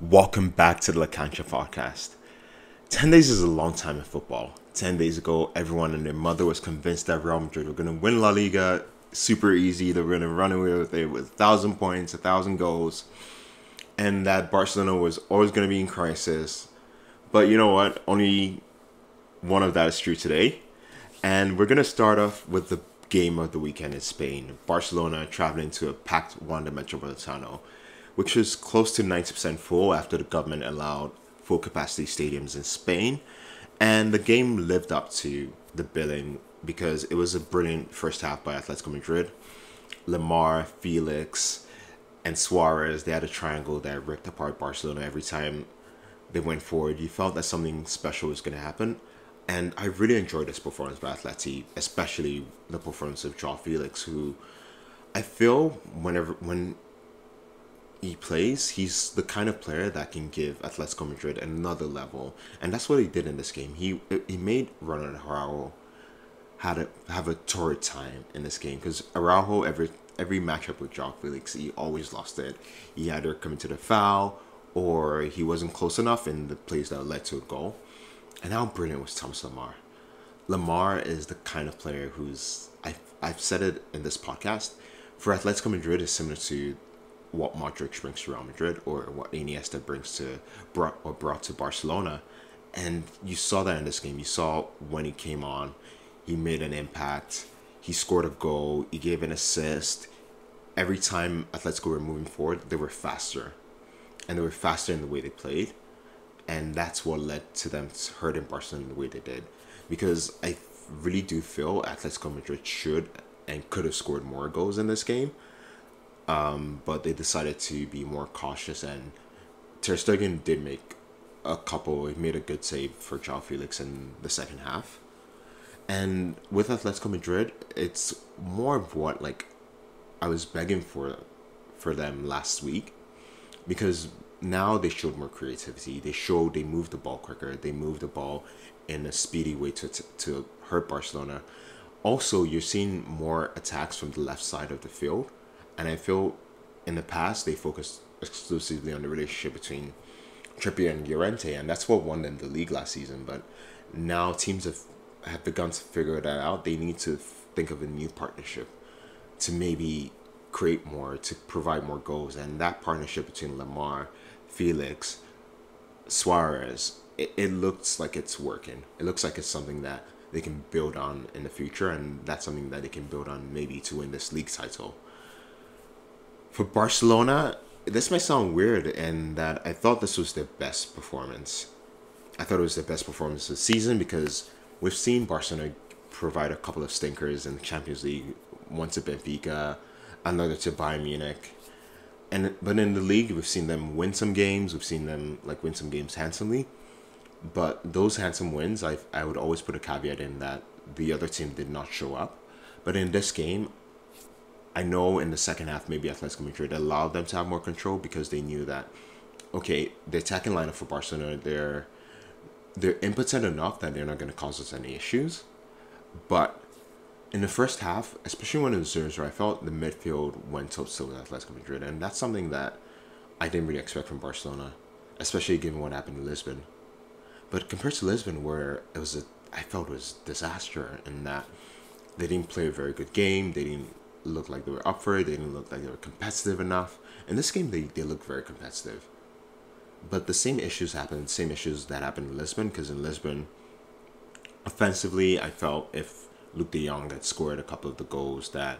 Welcome back to the La Cancha podcast. 10 days is a long time in football. 10 days ago, everyone and their mother was convinced that Real Madrid were going to win La Liga super easy. They were going to run away with it with 1,000 points, 1,000 goals, and that Barcelona was always going to be in crisis. But you know what? Only one of that is true today. And we're going to start off with the game of the weekend in Spain. Barcelona traveling to a packed Wanda Metropolitano, which was close to 90% full after the government allowed full capacity stadiums in Spain. And the game lived up to the billing because it was a brilliant first half by Atletico Madrid. Lamar, Felix, and Suarez, they had a triangle that ripped apart Barcelona every time they went forward. You felt that something special was going to happen. And I really enjoyed this performance by Atleti, especially the performance of Joao Felix, who I feel when he plays, he's the kind of player that can give Atletico Madrid another level. And that's what he did in this game. He made Ronald Araujo have a torrid time in this game, because Araujo, every matchup with Joao Felix, he always lost it. He either committed a foul or he wasn't close enough in the plays that led to a goal. And how brilliant was Thomas Lamar? Lamar is the kind of player who's, I've said it in this podcast, for Atletico Madrid is similar to what Modric brings to Real Madrid or what Iniesta brought to Barcelona. And you saw that in this game. You saw when he came on, he made an impact. He scored a goal. He gave an assist. Every time Atletico were moving forward, they were faster. And they were faster in the way they played. And that's what led to them hurting Barcelona the way they did. Because I really do feel Atletico Madrid should and could have scored more goals in this game. But they decided to be more cautious. And Ter Stegen did make a couple. He made a good save for Joao Felix in the second half. And with Atletico Madrid, it's more of what I was begging for them last week. Because now they showed more creativity. They moved the ball quicker. They moved the ball in a speedy way to hurt Barcelona. Also, you're seeing more attacks from the left side of the field. And I feel in the past, they focused exclusively on the relationship between Trippier and Llorente. And that's what won them the league last season. But now teams have begun to figure that out. They need to think of a new partnership to maybe create more, to provide more goals. And that partnership between Lamar, Felix, Suarez, it looks like it's working. It looks like it's something that they can build on in the future, and that's something that they can build on maybe to win this league title. For Barcelona, this might sound weird in that I thought this was their best performance. I thought it was their best performance this season because we've seen Barcelona provide a couple of stinkers in the Champions League, one to Benfica, another to Bayern Munich. But in the league, we've seen them win some games. We've seen them win some games handsomely. But those handsome wins, I would always put a caveat in that the other team did not show up. But in this game, I know in the second half, maybe Atletico Madrid allowed them to have more control because they knew that, okay, the attacking lineup for Barcelona, they're impotent enough that they're not going to cause us any issues. But in the first half, especially when it was 0-0, I felt the midfield went toe-to-toe with Atletico Madrid. And that's something that I didn't really expect from Barcelona, especially given what happened in Lisbon. But compared to Lisbon, where it was I felt it was disaster in that they didn't play a very good game. They didn't look like they were up for it. They didn't look like they were competitive enough. In this game, they looked very competitive. But the same issues happened, same issues that happened in Lisbon, because in Lisbon, offensively, I felt if Luke de Jong had scored a couple of the goals that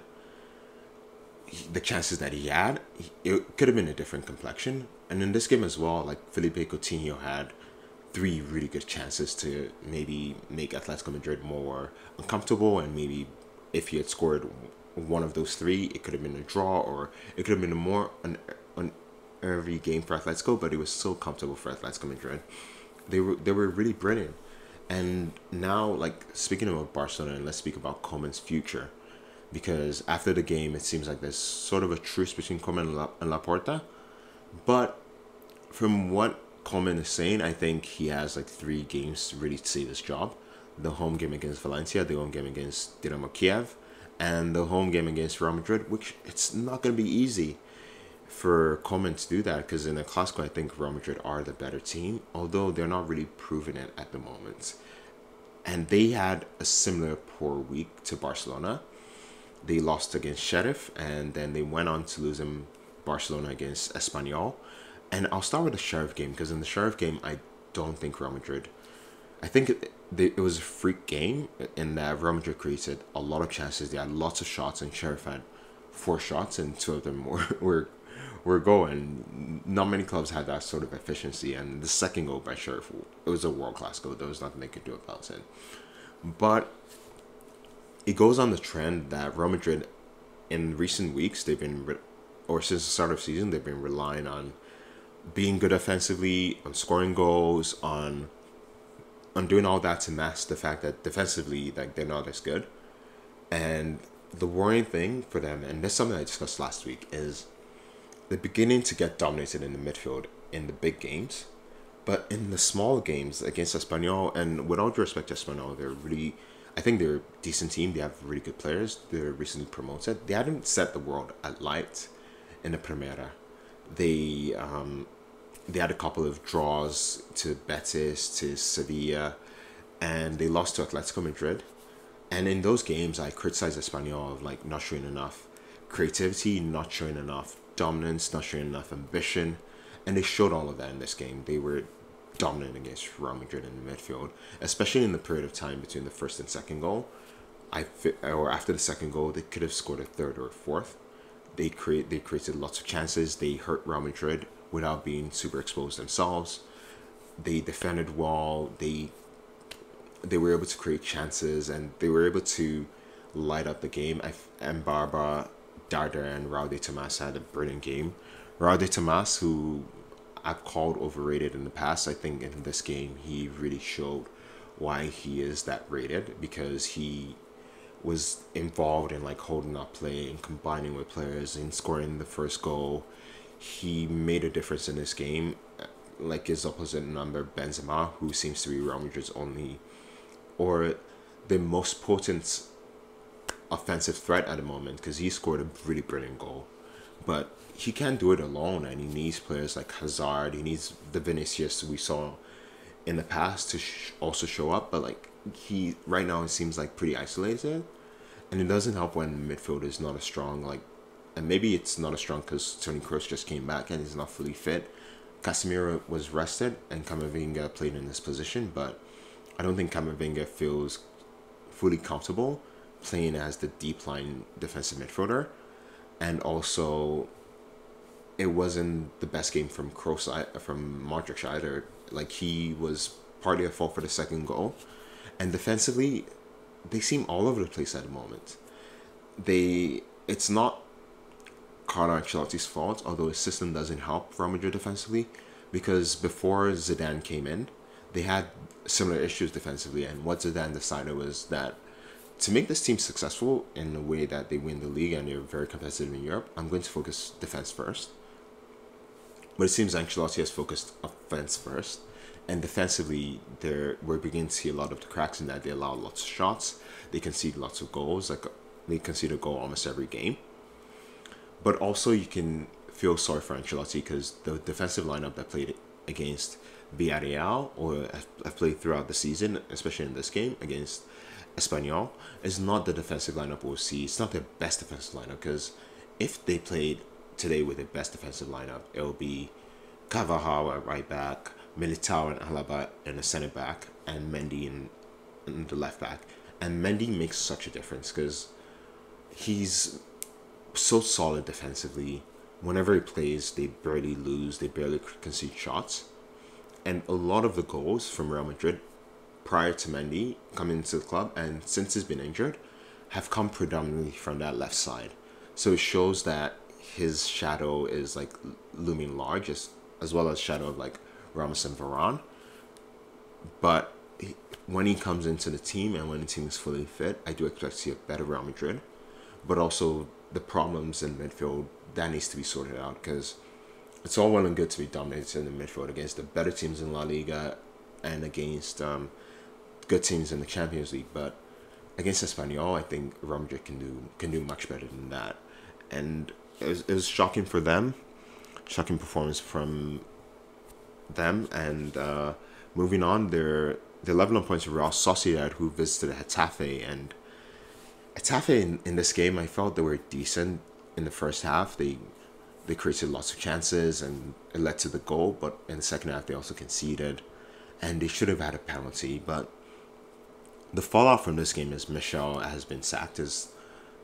the chances that he had, it could have been a different complexion. And in this game as well, Felipe Coutinho had three really good chances to maybe make Atletico Madrid more uncomfortable, and maybe if he had scored one of those three, it could have been a draw, or it could have been a more an early game for Atletico. But it was so comfortable for Atletico Madrid. They were really brilliant. And now, speaking about Barcelona, let's speak about Koeman's future. Because after the game, it seems like there's sort of a truce between Koeman and Laporta. But from what Koeman is saying, I think he has, 3 games to really save his job. The home game against Valencia, the home game against Dinamo Kiev, and the home game against Real Madrid, which it's not going to be easy for Koeman to do that, because in the Clasico, I think Real Madrid are the better team, although they're not really proving it at the moment. And they had a similar poor week to Barcelona. They lost against Sheriff, and then they went on to lose in Barcelona against Espanyol. And I'll start with the Sheriff game, because in the Sheriff game, I don't think Real Madrid... I think it was a freak game in that Real Madrid created a lot of chances. They had lots of shots, and Sheriff had 4 shots, and 2 of them were going. Not many clubs had that sort of efficiency, and the second goal by Sheriff, it was a world-class goal. There was nothing they could do about it. But it goes on the trend that Real Madrid, in recent weeks, they've been, or since the start of the season, they've been relying on being good offensively, on scoring goals, on doing all that to mask the fact that defensively, like, they're not as good. And the worrying thing for them, and that's something I discussed last week, is they're beginning to get dominated in the midfield in the big games, but in the small games against Espanyol, and with all due respect to Espanyol, I think they're a decent team. They have really good players. They're recently promoted. They hadn't set the world alight in the Primera. They had a couple of draws to Betis, to Sevilla, and they lost to Atletico Madrid. And in those games, I criticized Espanyol of, like, not showing enough creativity, not showing enough dominance, not showing enough ambition. And they showed all of that in this game. They were dominant against Real Madrid in the midfield, especially in the period of time between the first and second goal. Or after the second goal, they could have scored a third or a fourth. They created lots of chances. They hurt Real Madrid without being super exposed themselves. They defended well. They were able to create chances, and they were able to light up the game. Mbaba, Darder, and Raul de Tomas had a brilliant game. Raul de Tomas, who I've called overrated in the past, I think in this game he really showed why he is that rated, because he was involved in, like, holding up play and combining with players and scoring the first goal. He made a difference in this game. Like his opposite number, Benzema, who seems to be Real Madrid's only, or the most potent offensive threat at the moment, because he scored a really brilliant goal. But he can't do it alone, and he needs players like Hazard. He needs the Vinicius we saw in the past to also show up. But, like, he right now, it seems like pretty isolated, and it doesn't help when midfield is not as strong. Like, and maybe it's not as strong because Toni Kroos just came back and is not fully fit. Casemiro was rested, and Kamavinga played in this position, but I don't think Kamavinga feels fully comfortable playing as the deep line defensive midfielder. And also, it wasn't the best game from Kroos, from Modric either. Like, he was partly at fault for the second goal. And defensively, they seem all over the place at the moment. It's not Carlo Ancelotti's fault, although his system doesn't help Real Madrid defensively, because before Zidane came in, they had similar issues defensively. And what Zidane decided was that to make this team successful in the way that they win the league and they're very competitive in Europe, I'm going to focus defense first. But it seems Ancelotti has focused offense first. And defensively, we're beginning to see a lot of the cracks in that. They allow lots of shots. They concede lots of goals. Like, they concede a goal almost every game. But also, you can feel sorry for Ancelotti, because the defensive lineup that played against Villarreal, or have played throughout the season, especially in this game against Espanyol, is not the defensive lineup we'll see. It's not their best defensive lineup, because if they played today with their best defensive lineup, it'll be Carvajal at right back, Militao and Alaba in the center back, and Mendy in the left back. And Mendy makes such a difference, because he's so solid defensively. Whenever he plays, they barely lose, they barely concede shots. And a lot of the goals from Real Madrid prior to Mendy coming into the club, and since he's been injured, have come predominantly from that left side. So it shows that his shadow is, like, looming large, as well as shadow of, like, Ramos and Varane. But when he comes into the team, and when the team is fully fit, I do expect to see a better Real Madrid. But also, the problems in midfield, that needs to be sorted out, because it's all well and good to be dominated in the midfield against the better teams in La Liga and against good teams in the Champions League, but against Espanyol, I think Rumjic can do much better than that. And it was shocking for them, shocking performance from them. And moving on, they're level on points with Real Sociedad, who visited Getafe. And Getafe in this game, I felt they were decent in the first half. They created lots of chances and it led to the goal, but in the second half they also conceded, and they should have had a penalty. But the fallout from this game is Michel has been sacked as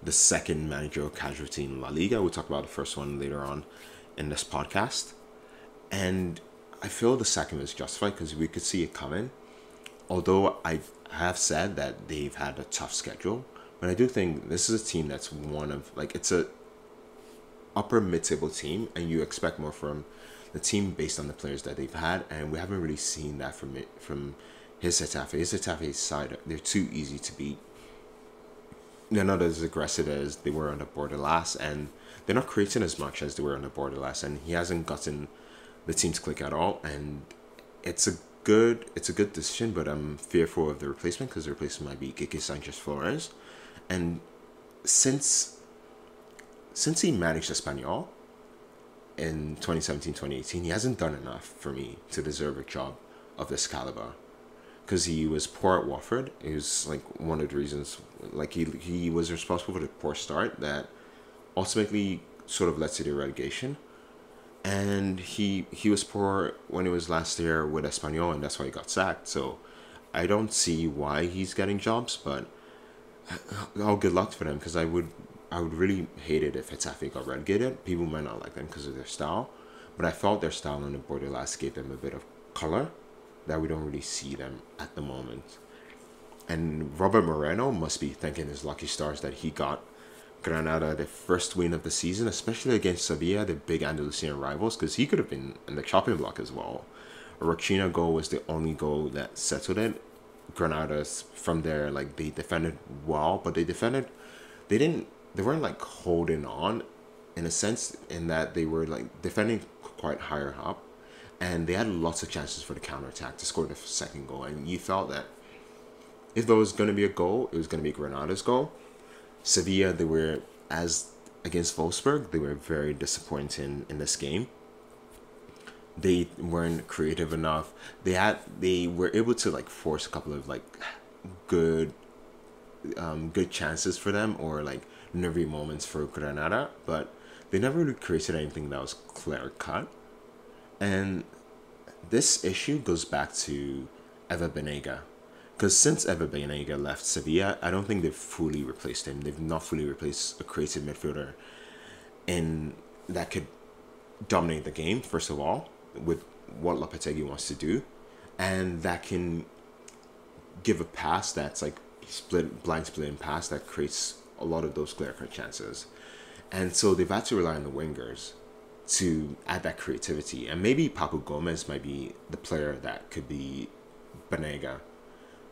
the second managerial casualty in La Liga. We'll talk about the first one later on in this podcast. And I feel the second is justified because we could see it coming. Although I have said that they've had a tough schedule, but I do think this is a team that's one of, like, it's a upper mid-table team, and you expect more from the team based on the players that they've had, and we haven't really seen that from it, from his Getafe. His Getafe side, they're too easy to beat. They're not as aggressive as they were on the board last, and they're not creating as much as they were on the board last, and he hasn't gotten the team to click at all. And it's a good decision, but I'm fearful of the replacement, because the replacement might be Quique Sanchez Flores. And since he managed Espanyol in 2017-2018, he hasn't done enough for me to deserve a job of this caliber. Because he was poor at Watford. It was like one of the reasons, like he was responsible for the poor start that ultimately sort of led to the relegation. And he was poor when he was last year with Espanyol, and that's why he got sacked. So I don't see why he's getting jobs, but oh, good luck for them, because I would really hate it if Getafe got relegated. People might not like them because of their style, but I felt their style on the board last gave them a bit of color that we don't really see them at the moment. And Robert Moreno must be thanking his lucky stars that he got Granada their first win of the season, especially against Sevilla, the big Andalusian rivals, because he could have been in the chopping block as well. A Rochina goal was the only goal that settled it. Granada's from there, like, they defended well, but they weren't like holding on in a sense, in that they were like defending quite higher up. And they had lots of chances for the counterattack to score the second goal. And you felt that if there was going to be a goal, it was going to be Granada's goal. Sevilla, they were, as against Wolfsburg, they were very disappointing in this game. They weren't creative enough. They were able to like force a couple of like good chances for them, or like nervy moments for Granada, but they never really created anything that was clear cut. And this issue goes back to Ever Banega, because since Ever Banega left Sevilla, I don't think they've fully replaced him. They've not fully replaced a creative midfielder and that could dominate the game, first of all, with what Lopetegui wants to do, and that can give a pass that's like blind splitting pass that creates a lot of those clear-cut chances. And so they've had to rely on the wingers to add that creativity. And maybe Papu Gomez might be the player that could be Banega,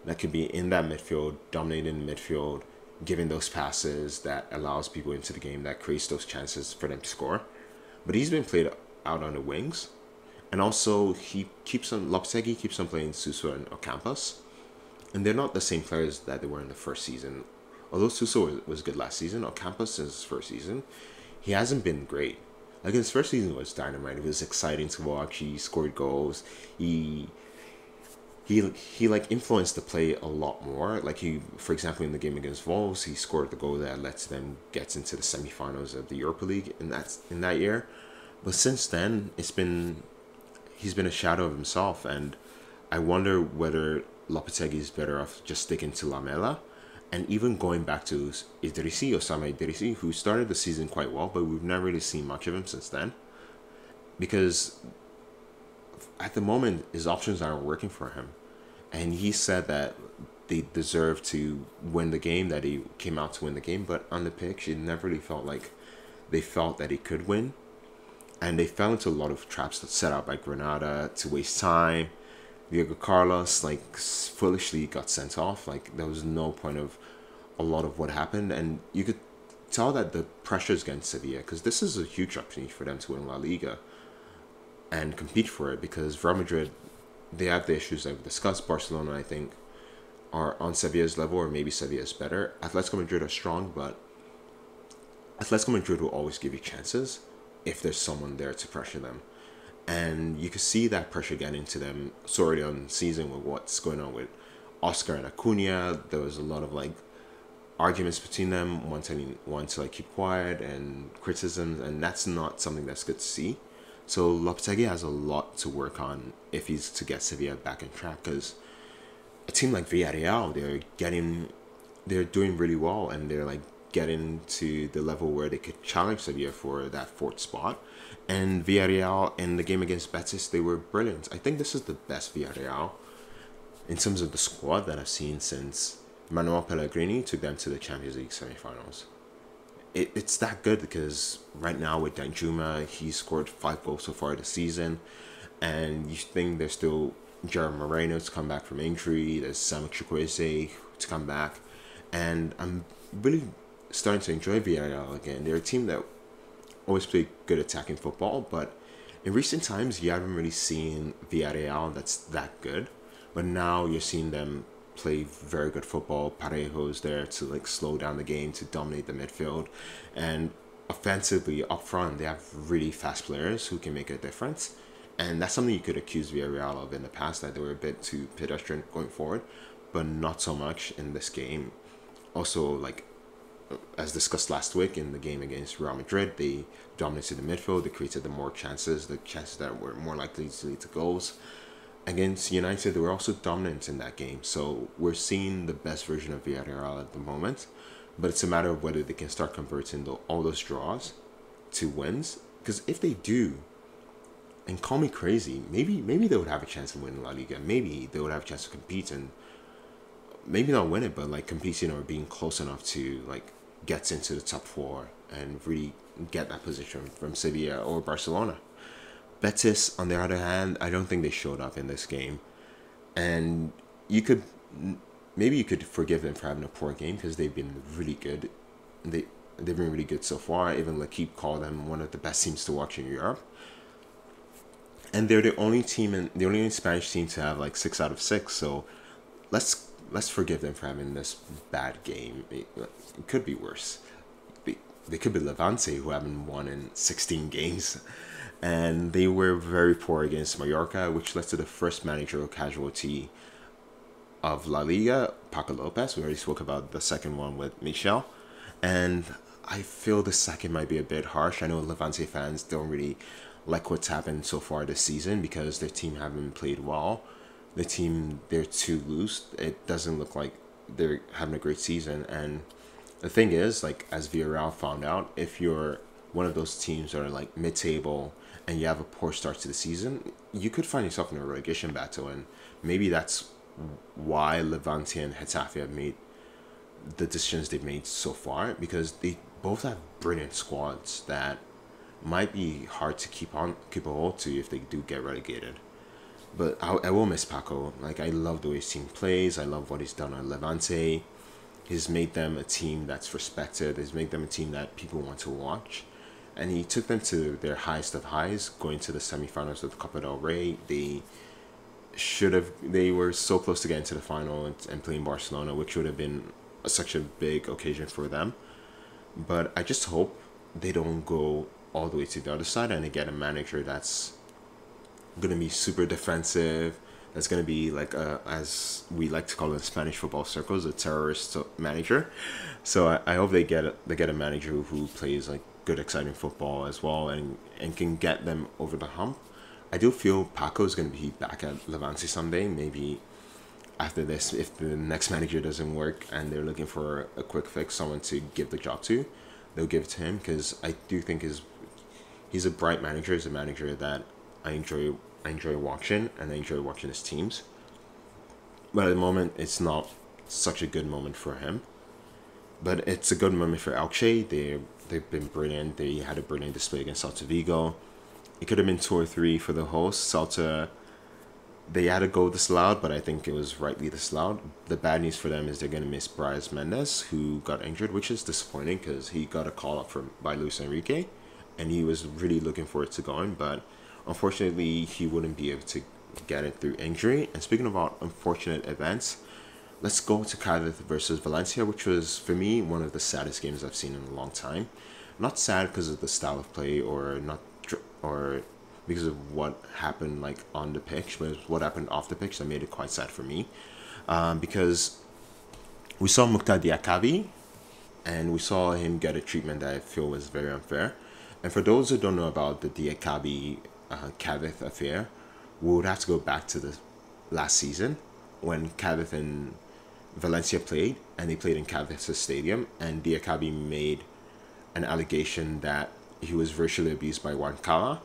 that could be in that midfield, dominating the midfield, giving those passes that allows people into the game, that creates those chances for them to score. But he's been played out on the wings. And also, Lopetegui keeps on playing Suso and Ocampos. And they're not the same players that they were in the first season. Although Suso was good last season, Ocampos since his first season, he hasn't been great. Like, his first season was dynamite. It was exciting to watch. He scored goals. He like influenced the play a lot more. Like, he, for example, in the game against Wolves, he scored the goal that lets them get into the semifinals of the Europa League in that year. But since then, he's been a shadow of himself, and I wonder whether Lopetegui is better off just sticking to Lamela. And even going back to Idrissi, Osama Idrissi, who started the season quite well, but we've never really seen much of him since then. Because at the moment, his options aren't working for him. And he said that they deserved to win the game, that he came out to win the game. But on the pitch, it never really felt like they felt that he could win. And they fell into a lot of traps that set out by Granada to waste time. Diego Carlos, like, foolishly got sent off. Like, there was no point of a lot of what happened. And you could tell that the pressure is against Sevilla, because this is a huge opportunity for them to win La Liga and compete for it, because Real Madrid, they have the issues that we've discussed. Barcelona, I think, are on Sevilla's level, or maybe Sevilla's better. Atletico Madrid are strong, but Atletico Madrid will always give you chances if there's someone there to pressure them. And you can see that pressure getting to them sort of on season with what's going on with Oscar and Acuna. There was a lot of like arguments between them, one to like keep quiet and criticisms, and that's not something that's good to see. So Lopetegui has a lot to work on if he's to get Sevilla back on track, because a team like Villarreal, they're doing really well, and they're like getting to the level where they could challenge Sevilla for that fourth spot. And Villarreal in the game against Betis, they were brilliant. I think this is the best Villarreal in terms of the squad that I've seen since Manuel Pellegrini took them to the Champions League semi-finals. It's that good, because right now with Danjuma, he scored 5 goals so far this season, and you think there's still Gerard Moreno to come back from injury, there's Sam Chukwueze to come back, and I'm really starting to enjoy Villarreal again. They're a team that always play good attacking football, but in recent times you haven't really seen Villarreal that's that good. But now you're seeing them play very good football. Parejo's there to like slow down the game, to dominate the midfield, and offensively up front they have really fast players who can make a difference. And that's something you could accuse Villarreal of in the past, that they were a bit too pedestrian going forward, but not so much in this game. Also, like as discussed last week in the game against Real Madrid, they dominated the midfield, they created the more chances, the chances that were more likely to lead to goals. Against United, they were also dominant in that game. So we're seeing the best version of Villarreal at the moment, but it's a matter of whether they can start converting all those draws to wins. Because if they do, and call me crazy, maybe they would have a chance to win La Liga. Maybe they would have a chance to compete, and maybe not win it, but like competing or being close enough to like get into the top 4 and really get that position from Sevilla or Barcelona. Betis, on the other hand, I don't think they showed up in this game, and you could forgive them for having a poor game, because they've been really good. They've been really good so far. Even L'Equipe called them one of the best teams to watch in Europe. And they're the only team, and the only Spanish team to have like 6 out of 6. So let's forgive them for having this bad game. It could be worse. They could be Levante, who haven't won in 16 games, and they were very poor against Mallorca, which led to the first managerial casualty of La Liga, Paco Lopez. We already spoke about the second one with Michel, and I feel the second might be a bit harsh. I know Levante fans don't really like what's happened so far this season, because their team haven't played well. The team, they're too loose. It doesn't look like they're having a great season. And the thing is, like as Villarreal found out, if you're one of those teams that are like mid-table and you have a poor start to the season, you could find yourself in a relegation battle. And maybe that's why Levante and Getafe have made the decisions they've made so far, because they both have brilliant squads that might be hard to keep a hold to if they do get relegated. But I will miss Paco. Like, I love the way his team plays. I love what he's done on Levante. He's made them a team that's respected. He's made them a team that people want to watch. And he took them to their highest of highs, going to the semifinals of the Copa del Rey. They were so close to getting to the final and playing Barcelona, which would have been such a big occasion for them. But I just hope they don't go all the way to the other side and they get a manager that's going to be super defensive, that's going to be like a, as we like to call it in Spanish football circles, a terrorist manager. So I hope they get a manager who plays like good, exciting football as well, and can get them over the hump. I do feel Paco is going to be back at Levante someday, maybe after this, if the next manager doesn't work and they're looking for a quick fix, someone to give the job to, they'll give it to him, because I do think he's a bright manager. He's a manager that I enjoy watching, and I enjoy watching his teams. But at the moment, it's not such a good moment for him. But it's a good moment for Elche. They've been brilliant. They had a brilliant display against Celta Vigo. It could have been 2 or 3 for the hosts. Celta, they had a goal disallowed, but I think it was rightly disallowed. The bad news for them is they're going to miss Bryce Mendes, who got injured, which is disappointing because he got a call up by Luis Enrique, and he was really looking forward to going, but unfortunately, he wouldn't be able to get it through injury. And speaking about unfortunate events, Let's go to Cadiz versus Valencia, which was, for me, one of the saddest games I've seen in a long time. Not sad because of the style of play or because of what happened like on the pitch, but what happened off the pitch that made it quite sad for me. Because we saw Mukhtar Diakabi, and we saw him get a treatment that I feel was very unfair. And for those who don't know about the Diakabi Cadiz affair, we would have to go back to the last season when Cadiz and Valencia played, and they played in Cadiz's stadium, and Diakabi made an allegation that he was racially abused by Wankala.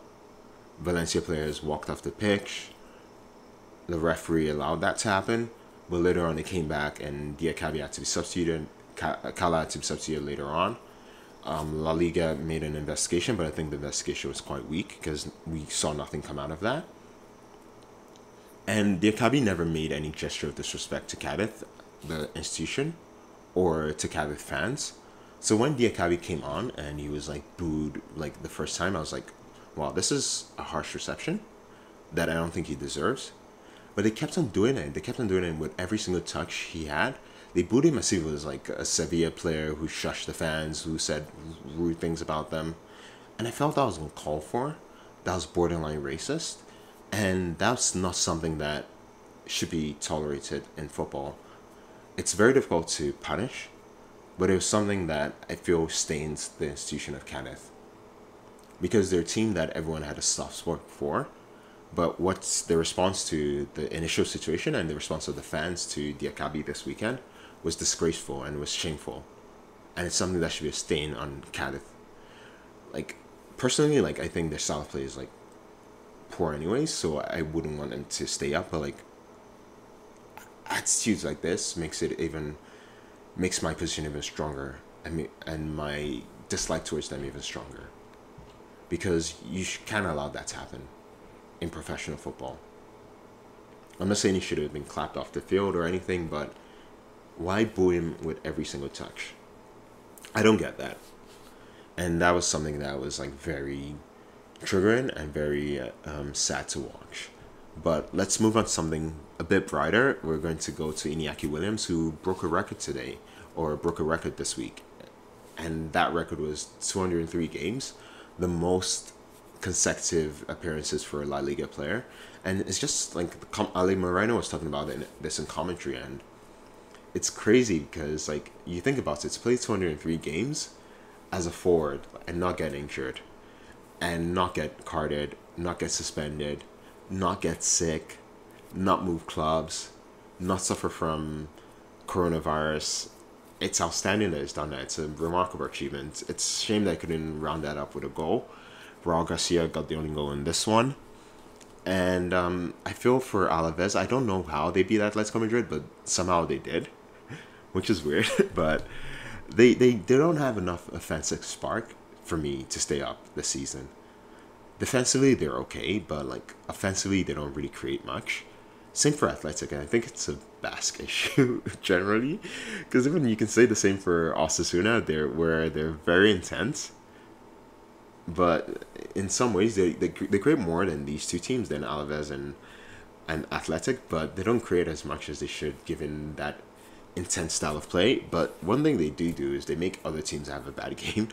Valencia players walked off the pitch. The referee allowed that to happen, but later on they came back and Diakabi had to be substituted. Kala had to be substituted later on. La Liga made an investigation, but I think the investigation was quite weak because we saw nothing come out of that. And Diakabi never made any gesture of disrespect to Cadiz, the institution, or to Cadiz fans. So when Diakabi came on and he was like booed like the first time, I was like, wow, this is a harsh reception that I don't think he deserves. But they kept on doing it. They kept on doing it with every single touch he had. They booed him as if he was like a Sevilla player who shushed the fans, who said rude things about them. And I felt that was uncalled for. That was borderline racist. And that's not something that should be tolerated in football. It's very difficult to punish, but it was something that I feel stains the institution of Cadiz. Because they're a team that everyone had a soft spot for, but what's the response to the initial situation and the response of the fans to Diakabi this weekend was disgraceful and was shameful, and it's something that should be a stain on Cadiz. Like personally, like I think their style of play is like poor anyway, so I wouldn't want them to stay up. But like attitudes like this makes my position even stronger. I mean, and my dislike towards them even stronger. Because you can't allow that to happen in professional football. I'm not saying he should have been clapped off the field or anything, but why boo him with every single touch? I don't get that. And that was something that was like very triggering and very sad to watch. But let's move on to something a bit brighter. We're going to go to Iñaki Williams, who broke a record this week. And that record was 203 games. The most consecutive appearances for a La Liga player. And it's just like Ali Moreno was talking about this in commentary, and it's crazy because like you think about it, to play 203 games as a forward and not get injured and not get carded, not get suspended, not get sick, not move clubs, not suffer from coronavirus. It's outstanding that it's done that. It's a remarkable achievement. It's a shame that I couldn't round that up with a goal. Raul Garcia got the only goal in this one. And I feel for Alaves. I don't know how they beat Atletico Madrid, but somehow they did, which is weird. But they don't have enough offensive spark for me to stay up this season. Defensively, they're okay, but like offensively, they don't really create much. Same for Athletic, and I think it's a Basque issue generally, because even you can say the same for Osasuna, where they're very intense, but in some ways they create more than these two teams, than Alaves and Athletic, but they don't create as much as they should given that intense style of play. But one thing they do is they make other teams have a bad game,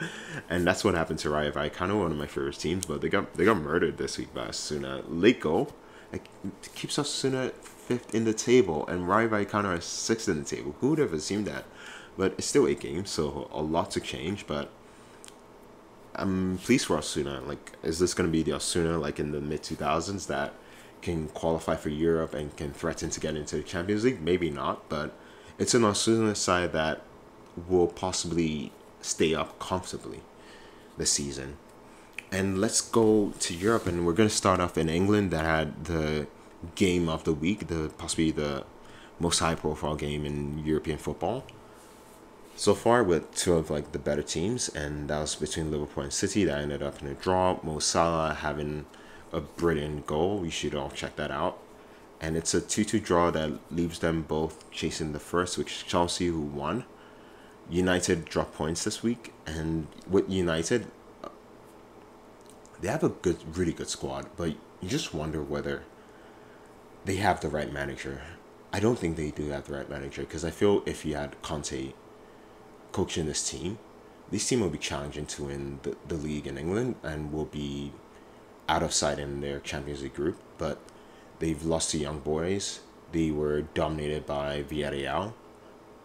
and that's what happened to Rayo Vallecano, one of my favorite teams, but they got murdered this week by Osasuna. Late goal. It keeps Osasuna 5th in the table, and Rayo Vallecano is 6th in the table. Who would have assumed that? But it's still 8 games, so a lot to change, but I'm pleased for Osasuna. Like, is this going to be the Osasuna, like, in the mid-2000s that can qualify for Europe and can threaten to get into the Champions League? Maybe not, but it's an Osasuna side that will possibly stay up comfortably this season. And let's go to Europe, and we're going to start off in England that had the game of the week, possibly the most high-profile game in European football so far, with two of like the better teams, and that was between Liverpool and City. That ended up in a draw. Mo Salah having a brilliant goal. You should all check that out. And it's a 2-2 draw that leaves them both chasing the first, which is Chelsea, who won. United dropped points this week, and with United, they have a really good squad, but you just wonder whether they have the right manager. I don't think they do have the right manager, because I feel if you had Conte coaching this team will be challenging to win the league in England and will be out of sight in their Champions League group. But they've lost to young boys. They were dominated by Villarreal.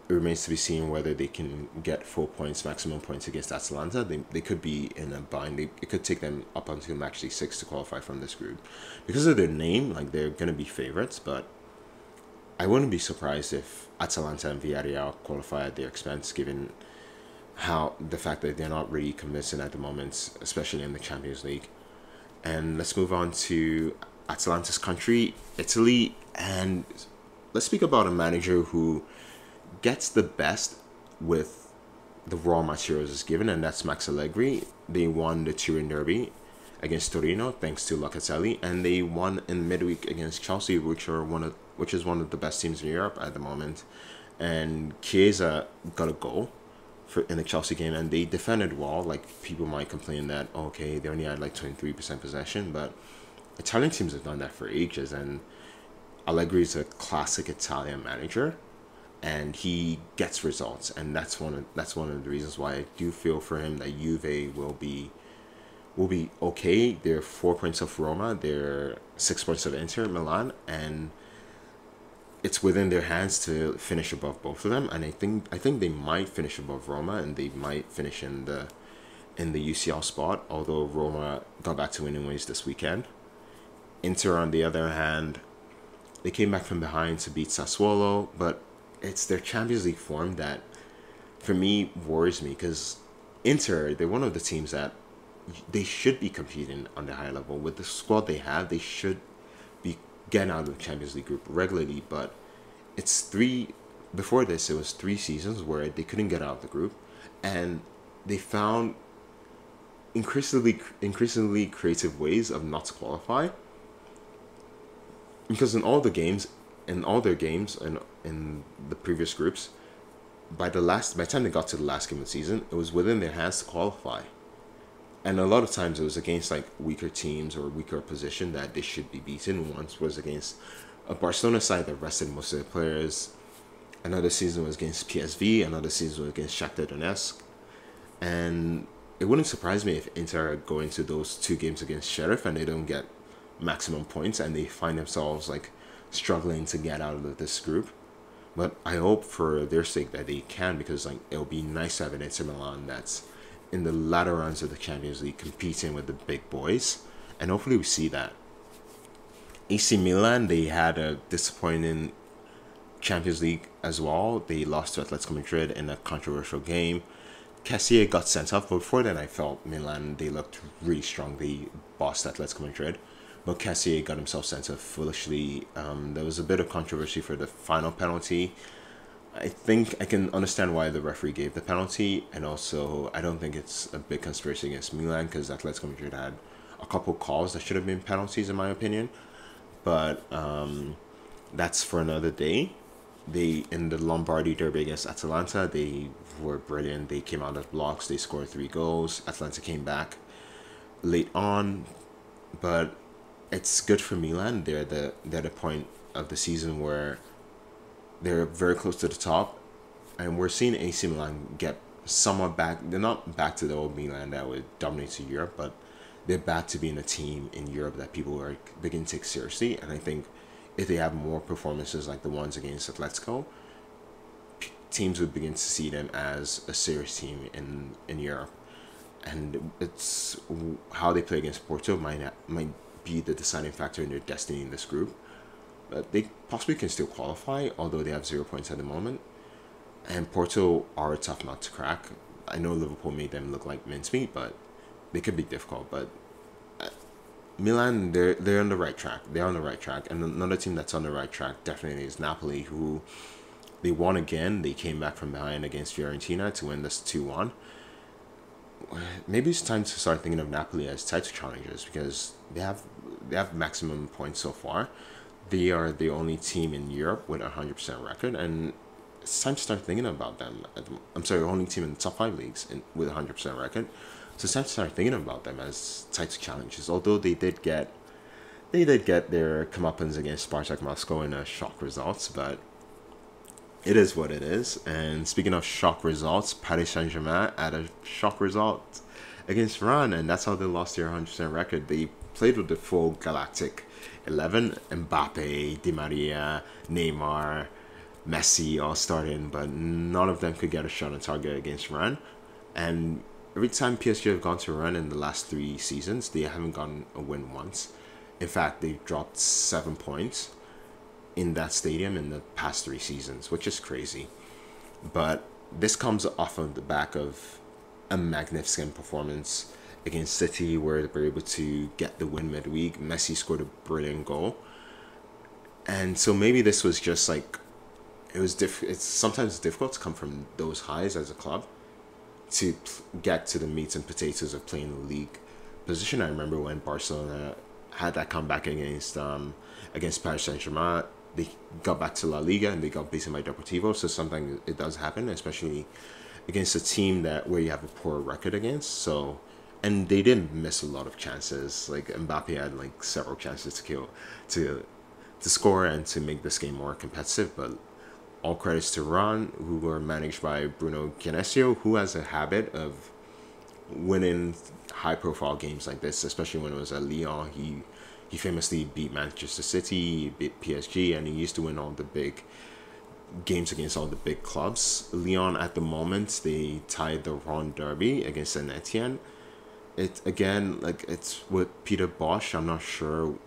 It remains to be seen whether they can get 4 points, maximum points against Atalanta. They could be in a bind. It could take them up until match day 6 to qualify from this group. Because of their name, like, they're going to be favourites, but I wouldn't be surprised if Atalanta and Villarreal qualify at their expense, given how the fact that they're not really convincing at the moment, especially in the Champions League. And let's move on to Atalanta's country, Italy, and let's speak about a manager who gets the best with the raw materials is given, and that's Max Allegri. They won the Turin Derby against Torino thanks to Locatelli, and they won in midweek against Chelsea, which is one of the best teams in Europe at the moment. And Chiesa got a goal in the Chelsea game, and they defended well. Like, people might complain that, okay, they only had like 23% possession, but Italian teams have done that for ages, and Allegri is a classic Italian manager, and he gets results, and that's one of the reasons why I do feel for him that Juve will be okay. They're 4 points off Roma, they're 6 points of Inter Milan, and it's within their hands to finish above both of them, and I think they might finish above Roma, and they might finish in the UCL spot, although Roma got back to winning ways this weekend. Inter, on the other hand, they came back from behind to beat Sassuolo, but it's their Champions League form that, for me, worries me, because Inter, they're one of the teams that they should be competing on the high level. With the squad they have, they should getting out of the Champions League group regularly, but it's before this it was three seasons where they couldn't get out of the group, and they found increasingly creative ways of not to qualify, because in all their games in the previous groups, by the time they got to the last game of the season, it was within their hands to qualify. And a lot of times it was against like weaker teams or weaker position that they should be beaten. Once was against a Barcelona side that rested most of their players. Another season was against PSV. Another season was against Shakhtar Donetsk. And it wouldn't surprise me if Inter go into those two games against Sheriff and they don't get maximum points, and they find themselves like struggling to get out of this group. But I hope for their sake that they can, because like it'll be nice to have an Inter Milan that's in the latter rounds of the Champions League competing with the big boys, and hopefully we see that. AC Milan, they had a disappointing Champions League as well. They lost to Atletico Madrid in a controversial game. Kessie got sent off, but before then I felt Milan, they looked really strong. They bossed Atletico Madrid, but Kessie got himself sent off foolishly. There was a bit of controversy for the final penalty. I think I can understand why the referee gave the penalty, and also I don't think it's a big conspiracy against Milan, because Atletico Madrid had a couple calls that should have been penalties in my opinion, but that's for another day. They, in the Lombardy derby against Atalanta, they were brilliant. They came out of blocks, they scored 3 goals. Atalanta came back late on, but it's good for Milan. They're the point of the season where they're very close to the top, and we're seeing AC Milan get somewhat back. They're not back to the old Milan that would dominate to Europe, but they're back to being a team in Europe that people are beginning to take seriously. And I think if they have more performances like the ones against Atletico, teams would begin to see them as a serious team in Europe. And it's how they play against Porto might be the deciding factor in their destiny in this group. But they possibly can still qualify, although they have 0 points at the moment. And Porto are a tough nut to crack. I know Liverpool made them look like mincemeat, but they could be difficult. But Milan, they're on the right track. They're on the right track. And another team that's on the right track definitely is Napoli, who they won again. They came back from behind against Fiorentina to win this 2-1. Maybe it's time to start thinking of Napoli as title challengers, because they have maximum points so far. They are the only team in Europe with a 100% record, and it's time to start thinking about them. I'm sorry, only team in the top 5 leagues with a 100% record. So it's time to start thinking about them as title challenges. Although they did get They did get their comeuppance against Spartak Moscow in a shock results, but it is what it is. And speaking of shock results, Paris Saint-Germain had a shock result against Rennes, and that's how they lost their 100% record. They played with the full Galactic 11, Mbappe, Di Maria, Neymar, Messi all starting, but none of them could get a shot on target against Rennes. And every time PSG have gone to Rennes in the last 3 seasons, they haven't gotten a win once. In fact, they've dropped 7 points in that stadium in the past 3 seasons, which is crazy. But this comes off of the back of a magnificent performance against City, where they were able to get the win midweek. Messi scored a brilliant goal. And so maybe this was just like, it's sometimes difficult to come from those highs as a club to get to the meat and potatoes of playing the league position. I remember when Barcelona had that comeback against Paris Saint-Germain, they got back to La Liga and they got beaten by Deportivo. So sometimes it does happen, especially against a team where you have a poor record against. So, and they didn't miss a lot of chances. Like Mbappe had like several chances to score and to make this game more competitive. But all credits to Ron, who were managed by Bruno Genesio, who has a habit of winning high-profile games like this, especially when it was at Lyon. He famously beat Manchester City, beat PSG, and he used to win all the big games against all the big clubs. Lyon, at the moment, they tied the Rhone derby against Saint Etienne. It's with Peter Bosch. I'm not sure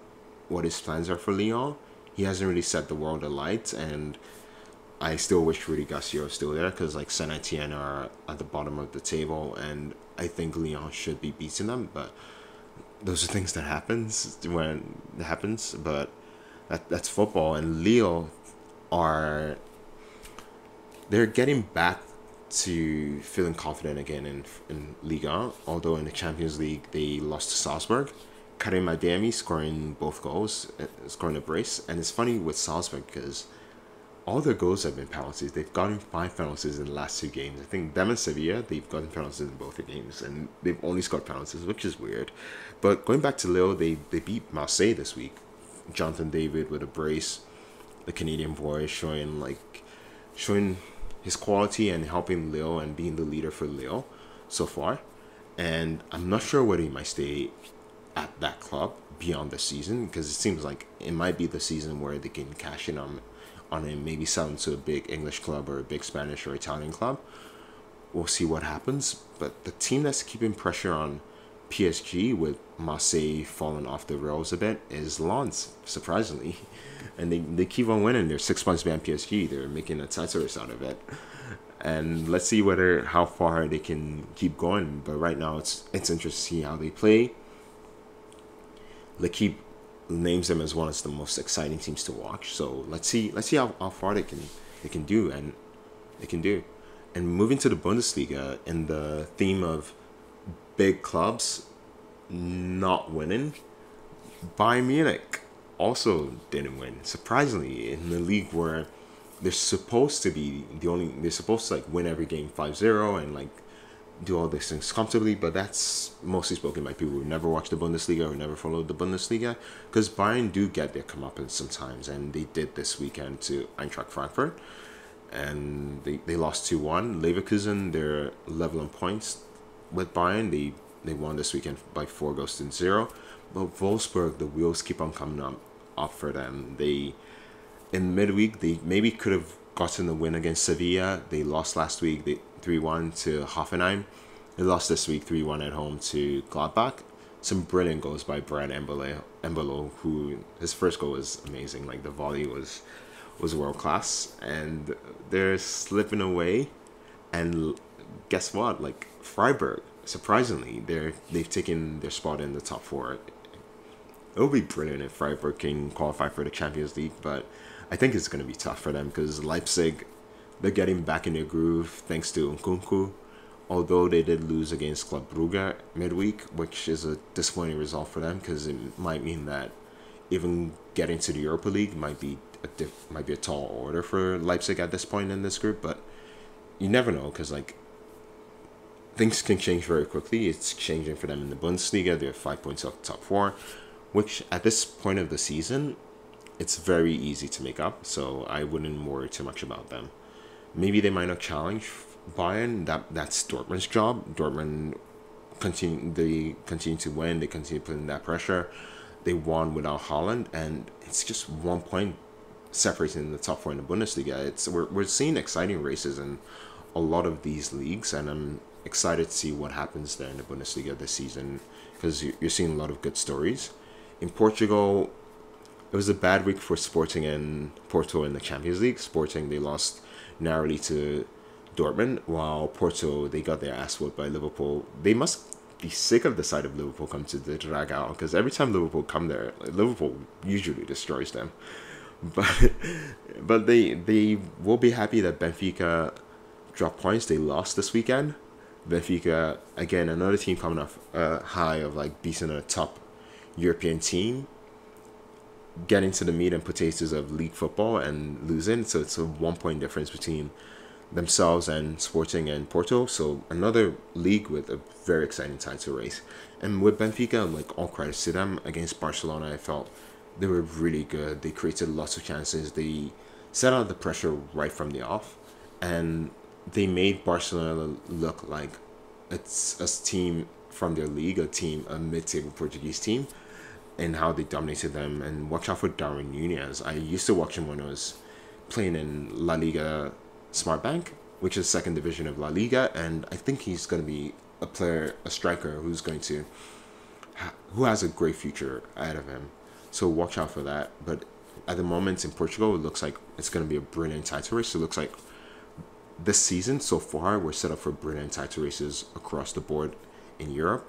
what his plans are for Lyon. He hasn't really set the world alight, and I still wish Rudi Garcia was still there, because like Saint Etienne are at the bottom of the table, and I think Lyon should be beating them. But those are things that happens when it happens. But that's football, and Lille they're getting back to feeling confident again in Liga. Although in the Champions League they lost to Salzburg. Karim Adeyemi scoring both goals, scoring a brace, and it's funny with Salzburg because all their goals have been penalties. They've gotten 5 penalties in the last 2 games. I think them and Sevilla, they've gotten penalties in both the games, and they've only scored penalties, which is weird. But going back to Lille, they beat Marseille this week. Jonathan David with a brace, the Canadian boy showing his quality and helping Lille and being the leader for Lille so far. And I'm not sure whether he might stay at that club beyond the season, because it seems like it might be the season where they can cash in on him, maybe sell him to a big English club or a big Spanish or Italian club. We'll see what happens. But the team that's keeping pressure on PSG, with Marseille falling off the rails a bit, is Lens, surprisingly. And they keep on winning. They're 6 points behind PSG. They're making a title race out of it. And let's see how far they can keep going. But right now, it's interesting to see how they play. L'Equipe names them as one of the most exciting teams to watch. So let's see how far they can do, and they can do. And moving to the Bundesliga, in the theme of big clubs not winning, Bayern Munich also didn't win, surprisingly, in the league where they're supposed to be they're supposed to win every game 5-0 and do all these things comfortably. But that's mostly spoken by people who never watched the Bundesliga or never followed the Bundesliga, because Bayern do get their comeuppance sometimes, and they did this weekend to Eintracht Frankfurt, and they lost 2-1. Leverkusen, they're level in points with Bayern. They won this weekend by 4-0. But Wolfsburg, the wheels keep on coming up for them. In midweek, they maybe could have gotten the win against Sevilla. They lost last week 3-1 to Hoffenheim. They lost this week 3-1 at home to Gladbach. Some brilliant goals by Brad Embolo, who his first goal was amazing. The volley was world class. And they're slipping away. And guess what? Freiburg, surprisingly, they've taken their spot in the top 4. It would be brilliant if Freiburg can qualify for the Champions League, but I think it's going to be tough for them, because Leipzig, they're getting back in their groove thanks to Nkunku, although they did lose against Club Brugge midweek, which is a disappointing result for them, because it might mean that even getting to the Europa League might be a tall order for Leipzig at this point in this group. But you never know, because things can change very quickly. It's changing for them in the Bundesliga. They're 5 points off the top 4. which at this point of the season, it's very easy to make up, so I wouldn't worry too much about them. Maybe they might not challenge Bayern. That's Dortmund's job. Dortmund continue to win. They continue putting that pressure. They won without Haaland, and it's just 1 point separating the top four in the Bundesliga. We're seeing exciting races in a lot of these leagues, and I'm excited to see what happens there in the Bundesliga this season, because you're seeing a lot of good stories. In Portugal, it was a bad week for Sporting and Porto in the Champions League. Sporting, they lost narrowly to Dortmund, while Porto, they got their ass whooped by Liverpool. They must be sick of the side of Liverpool come to the Dragão, because every time Liverpool come there, Liverpool usually destroys them. But they will be happy that Benfica dropped points. They lost this weekend. Benfica, again, another team coming off a high of like beating a top European team, getting to the meat and potatoes of league football and losing. So it's a 1 point difference between themselves and Sporting and Porto. So another league with a very exciting title race. And with Benfica, like, all credits to them. Against Barcelona, I felt they were really good. They created lots of chances. They set out the pressure right from the off, and they made Barcelona look like it's a team from their league, a mid-table Portuguese team, and how they dominated them. And watch out for Darwin Nunez. I used to watch him when I was playing in La Liga Smart Bank, which is second division of La Liga, and I think he's going to be a player, a striker who has a great future ahead of him. So watch out for that. But at the moment in Portugal, it looks like it's going to be a brilliant title race. So it looks like this season so far, we're set up for brilliant title races across the board in Europe.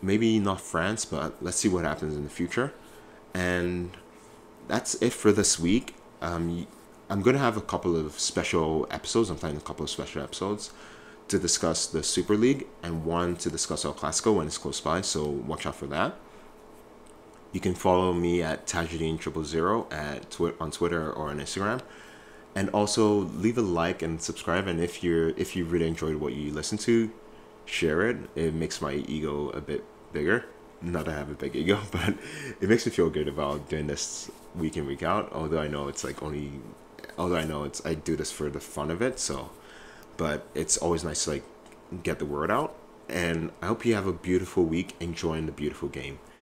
Maybe not France, but let's see what happens in the future. And that's it for this week. I'm going to have a couple of special episodes. I'm planning a couple of special episodes to discuss the Super League and one to discuss El Clasico when it's close by, so watch out for that. You can follow me at Tajudeen000 on Twitter or on Instagram. And also leave a like and subscribe. And if you really enjoyed what you listened to, share it. It makes my ego a bit bigger. Not that I have a big ego, but it makes me feel good about doing this week in, week out. Although I know I do this for the fun of it, but it's always nice to get the word out. And I hope you have a beautiful week enjoying the beautiful game.